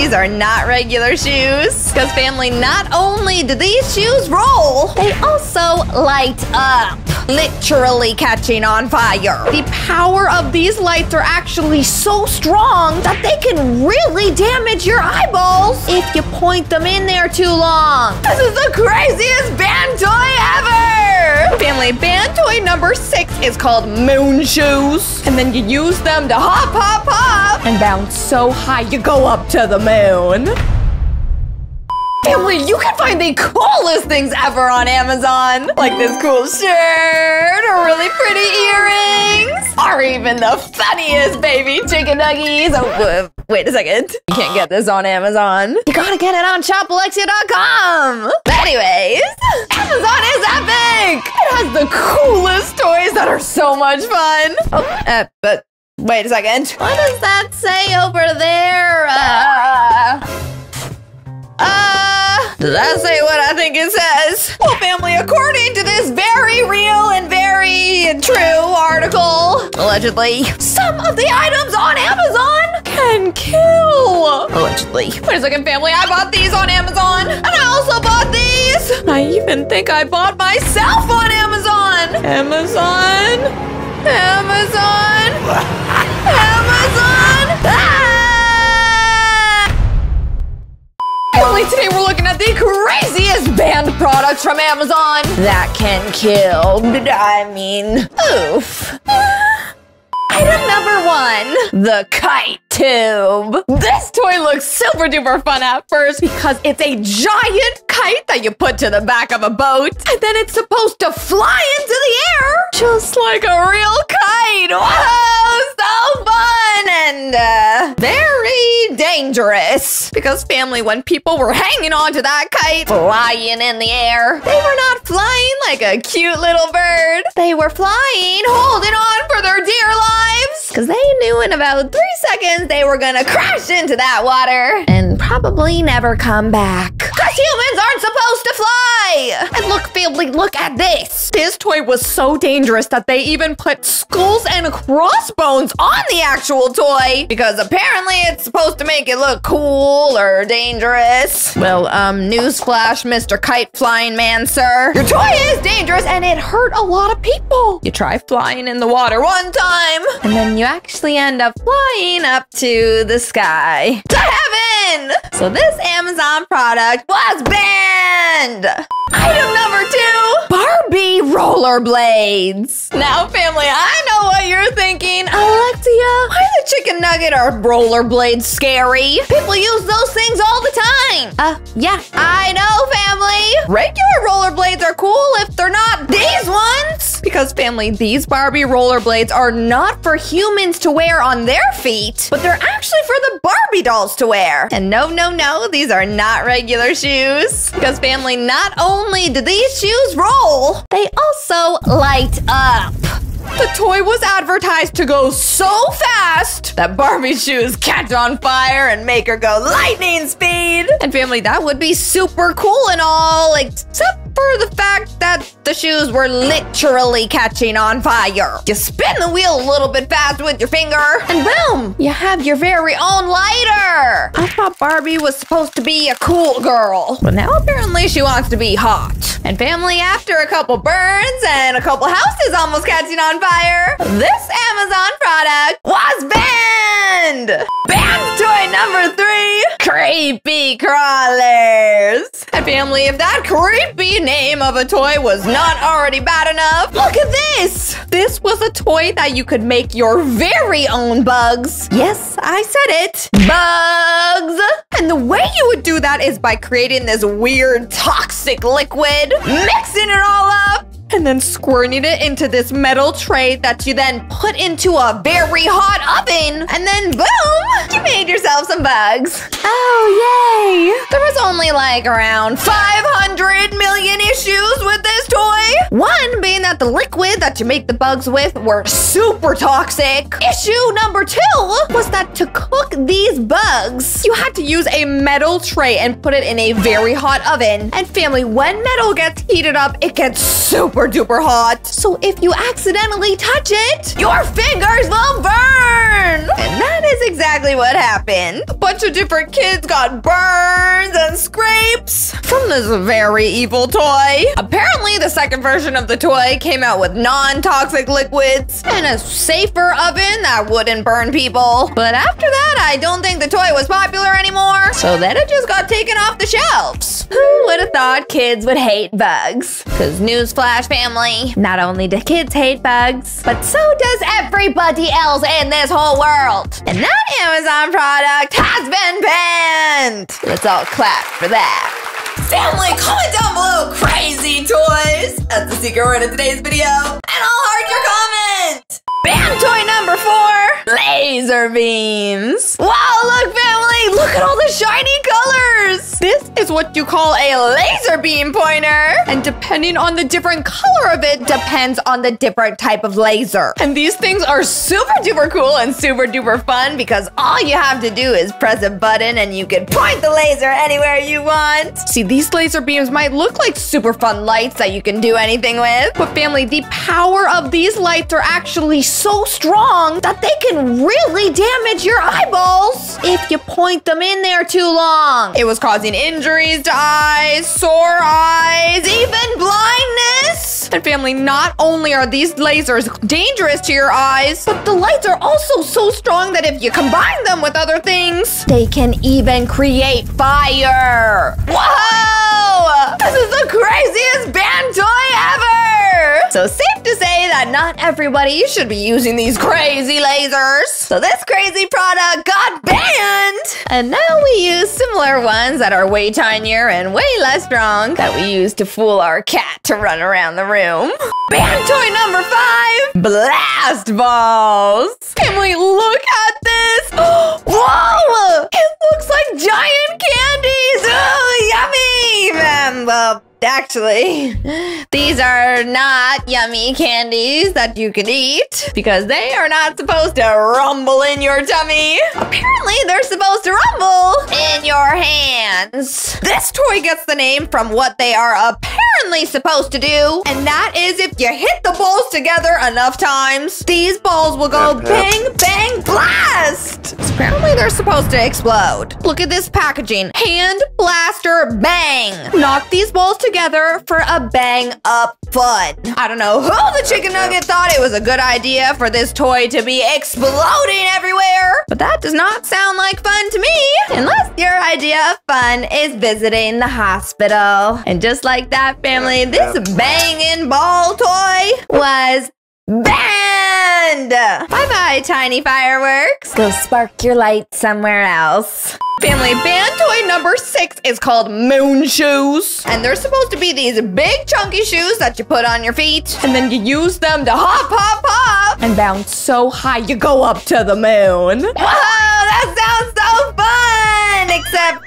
These are not regular shoes. Because family, not only do these shoes roll, they also light up. Literally catching on fire. The power of these lights are actually so strong that they can really damage your eyeballs if you point them in there too long. This is the craziest band toy ever! Family, band toy number 6 is called moon shoes. And then you use them to hop, hop, hop, and bounce so high you go up to the moon. Family, you can find the coolest things ever on Amazon. Like this cool shirt, or really pretty earrings, or even the funniest baby chicken nuggies. Oh, wait a second. You can't get this on Amazon. You gotta get it on ShopAlexia.com. Anyways, Amazon is epic. It has the coolest toys that are so much fun. Oh, but wait a second. What does that say over there? Did I say what I think it says? Well, family, according to this very real and very true article, allegedly, some of the items on Amazon can kill. Allegedly. Wait a second, family, I bought these on Amazon, and I also bought these. I even think I bought myself on Amazon. Amazon? Amazon? Amazon? Ah! Today we're looking at the craziest banned products from Amazon that can kill. I mean, oof. Item number 1, the kite tube. This toy looks super duper fun at first because it's a giant kite that you put to the back of a boat, and then it's supposed to fly into the air just like a real kite. Wow, so fun and very dangerous. Because family, when people were hanging on to that kite, flying in the air, they were not flying like a cute little bird. They were flying, holding on for their dear lives, because they knew in about 3 seconds they were gonna crash into that water and probably never come back. Because humans aren't supposed to fly. And look, family, look at this. This toy was so dangerous that they even put skulls and crossbones on the actual toy, because apparently it's supposed to make it look cool or dangerous. Well, newsflash, Mr. Kite Flying Man, sir. Your toy is dangerous and it hurt a lot of people. You try flying in the water one time, and then you actually end up flying up to the sky. To heaven! So this Amazon product was banned! Item number 2, Barbie rollerblades. Now, family, I know what you're thinking. Alexia, why is a chicken nugget or rollerblades scary? People use those things all the time. Yeah. I know, family. Regular rollerblades are cool if they're not these ones. Because, family, these Barbie rollerblades are not for humans to wear on their feet, but they're actually for the Barbie dolls to wear. And no, these are not regular shoes. Because, family, not only do these shoes roll, they also light up. The toy was advertised to go so fast that Barbie's shoes catch on fire and make her go lightning speed. And family, that would be super cool and all, except for the fact that the shoes were literally catching on fire. You spin the wheel a little bit fast with your finger, and boom, you have your very own lighter. I thought Barbie was supposed to be a cool girl, but now apparently she wants to be hot. And family, after a couple burns and a couple houses almost catching on fire, this Amazon product was banned. Banned toy number 3, Creepy Crawlers. And family, if that creepy name of a toy was not already bad enough, look at this! This was a toy that you could make your very own bugs. Yes, I said it. Bugs! And the way you would do that is by creating this weird toxic liquid, mixing it all up, and then squirting it into this metal tray that you then put into a very hot oven. And then boom, you made yourself some bugs. Oh, yay. There was only like around 500 million million issues with this toy. One being that the liquid that you make the bugs with were super toxic. Issue number 2 was that to cook these bugs, you had to use a metal tray and put it in a very hot oven. And family, when metal gets heated up, it gets super duper hot. So if you accidentally touch it, your fingers will burn. And that is exactly what happened. A bunch of different kids got burns and scrapes from this very evil toy. Apparently, the second version of the toy came out with non-toxic liquids and a safer oven that wouldn't burn people. But after that, I don't think the toy was popular anymore. So then it just got taken off the shelves. Who would have thought kids would hate bugs? Because newsflash, family, not only do kids hate bugs, but so does everybody else in this whole world. And that Amazon product has been banned. Let's all clap for that. Family, comment down below crazy toys. That's the secret word of today's video. And I'll heart your comment. Bam toy number 4, laser beams. Wow, look family, look at all the shiny colors. This is what you call a laser beam pointer. And depending on the different color of it, depends on the different type of laser. And these things are super duper cool and super duper fun because all you have to do is press a button and you can point the laser anywhere you want. See, these laser beams might look like super fun lights that you can do anything with. But family, the power of these lights are actually so strong that they can really damage your eyeballs if you point them in there too long. It was causing injuries to eyes, sore eyes, even blindness. And family, not only are these lasers dangerous to your eyes, but the lights are also so strong that if you combine them with other things, they can even create fire. Whoa! This is the craziest banned toy ever! So safe to say that not everybody should be using these crazy lasers. So this crazy product got banned! And now we use similar ones that are way tinier and way less strong that we use to fool our cat to run around the room. Banned toy number 5, blast balls! Family, look at this! Whoa! It looks like giant candies! Oh, yummy! Well, actually, these are not yummy candies that you can eat because they are not supposed to rumble in your tummy. Apparently, they're supposed to rumble in your hands. This toy gets the name from what they are apparently supposed to do, and that is if you hit the balls together enough times, these balls will go bang, bang, blast. Apparently, they're supposed to explode. Look at this packaging. Hand, blaster, bang. Knock these balls together for a bang-up fun. I don't know who the chicken nugget thought it was a good idea for this toy to be exploding everywhere, but that does not sound like fun to me. Unless your idea of fun is visiting the hospital. And just like that, family, this banging ball toy was banned! Bye-bye, tiny fireworks. Go spark your light somewhere else. Family, banned toy number 6 is called moon shoes. And they're supposed to be these big chunky shoes that you put on your feet. And then you use them to hop, hop, hop. And bounce so high you go up to the moon. Wow, that sounds so fun! Except,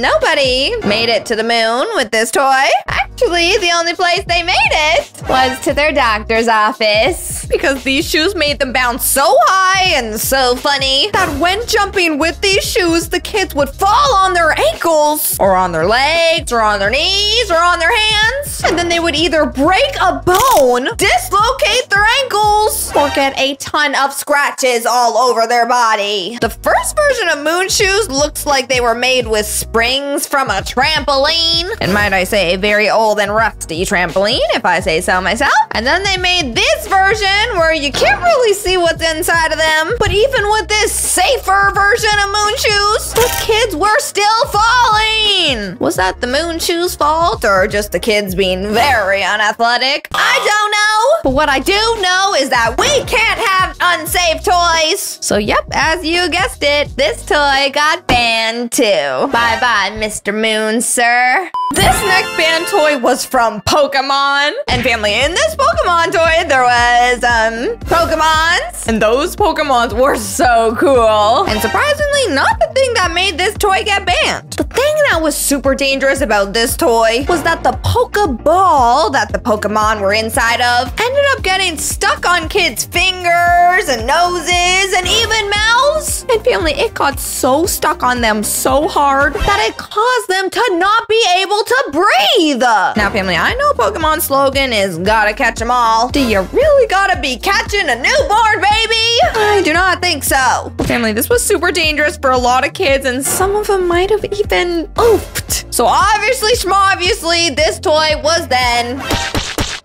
nobody made it to the moon with this toy. Actually, the only place they made it was to their doctor's office. Because these shoes made them bounce so high and so funny that when jumping with these shoes, the kids would fall on their ankles or on their legs or on their knees or on their hands. And then they would either break a bone, dislocate their ankles, or get a ton of scratches all over their body. The first version of moon shoes looks like they were made with springs from a trampoline. And might I say, a very old and rusty trampoline, if I say so myself. And then they made this version where you can't really see what's inside of them. But even with this safer version of moon shoes, the kids were still falling. Was that the moon shoes' fault or just the kids being very unathletic? I don't know. But what I do know is that we can't have unsafe toys. So yep, as you guessed it, this toy got banned too. Bye bye, Mr. Moon, sir. This next banned toy toy was from Pokemon and family. In this Pokemon toy, there was Pokemons, and those Pokemons were so cool. And surprisingly, not the thing that made this toy get banned. The thing that was super dangerous about this toy was that the Poké Ball that the Pokemon were inside of ended up getting stuck on kids' fingers and noses and even mouths. And family, it got so stuck on them so hard that it caused them to not be able to breathe. Now, family, I know Pokemon's slogan is gotta catch them all. Do you really gotta be catching a newborn baby? I do not think so. Well, family, this was super dangerous for a lot of kids, and some of them might have even oofed. So obviously, schmobviously, this toy was then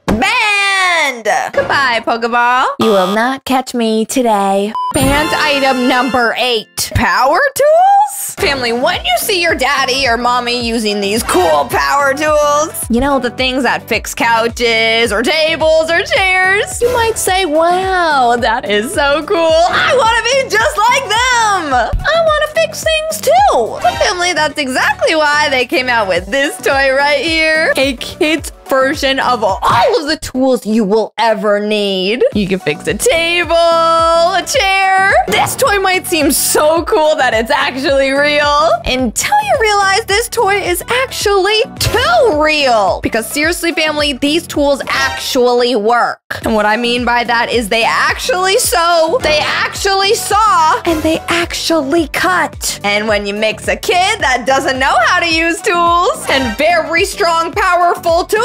banned. Goodbye, Pokeball. You will not catch me today. Banned item number 8. Power tools? Family, when you see your daddy or mommy using these cool power tools, you know, the things that fix couches or tables or chairs, you might say, wow, that is so cool. I want to be just like them. I want to fix things too. But family, that's exactly why they came out with this toy right here. A kid's version of all of the tools you will ever need. You can fix a table, a chair. This toy might seem so cool that it's actually real until you realize this toy is actually too real. Because seriously, family, these tools actually work. And what I mean by that is they actually sew, they actually saw, and they actually cut. And when you mix a kid that doesn't know how to use tools and very strong, powerful tools,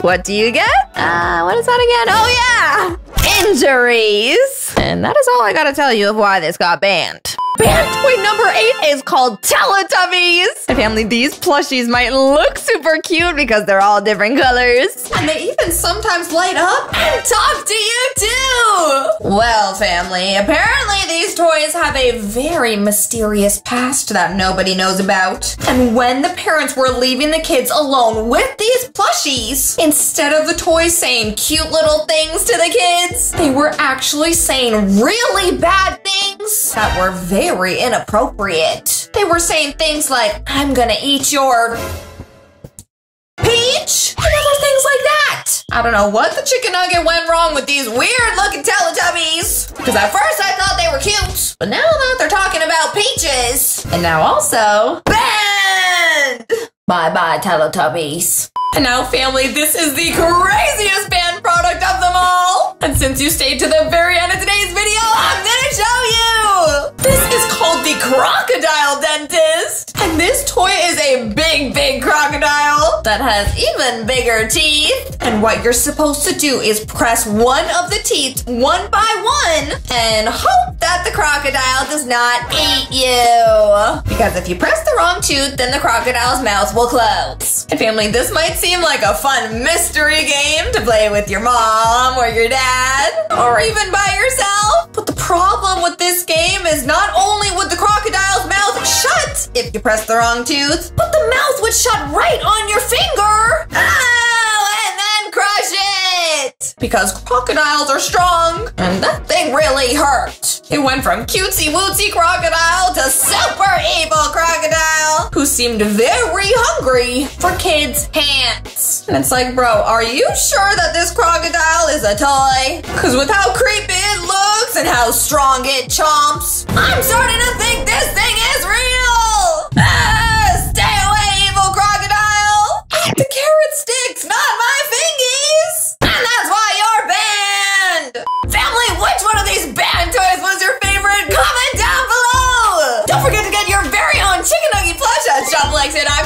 what do you get? What is that again? Oh yeah, injuries. And that is all I gotta tell you of why this got banned. Band toy number 8 is called Teletubbies. And family, these plushies might look super cute because they're all different colors. And they even sometimes light up and talk to you too. Well, family, apparently these toys have a very mysterious past that nobody knows about. And when the parents were leaving the kids alone with these plushies, instead of the toys saying cute little things to the kids, they were actually saying really bad things that were very inappropriate. They were saying things like, I'm gonna eat your peach, and other things like that. I don't know what the chicken nugget went wrong with these weird looking Teletubbies, because at first I thought they were cute, but now that they're talking about peaches, and now also banned. Bye bye, Teletubbies. And now, family, this is the craziest banned product of them all. And since you stayed to the very end of today's video, I'm gonna show you. This is called the Crocodile Dentist. And this toy is a big, big crocodile that has even bigger teeth. And what you're supposed to do is press one of the teeth one by one and hope that the crocodile does not eat you. Because if you press the wrong tooth, then the crocodile's mouth will close. And family, this might seem like a fun mystery game to play with your mom or your dad or even by yourself. But the problem with this game is not only would the crocodile's mouth shut if you press the wrong tooth, but the mouth would shut right on your finger. Oh, and then crush it. Because crocodiles are strong and that thing really hurt. It went from cutesy-wootsy crocodile to super evil crocodile who seemed very hungry for kids' hands. And it's like, bro, are you sure that this crocodile is a toy? Because with how creepy it looks and how strong it chomps, I'm starting to think this thing is real! Ah, stay away, evil crocodile! Eat the carrot sticks, not my fingies! And that's why you're banned! Family, which one of these banned toys was your favorite? Comment down below! Don't forget to get your very own chicken nugget plush at ShopAlexia.com.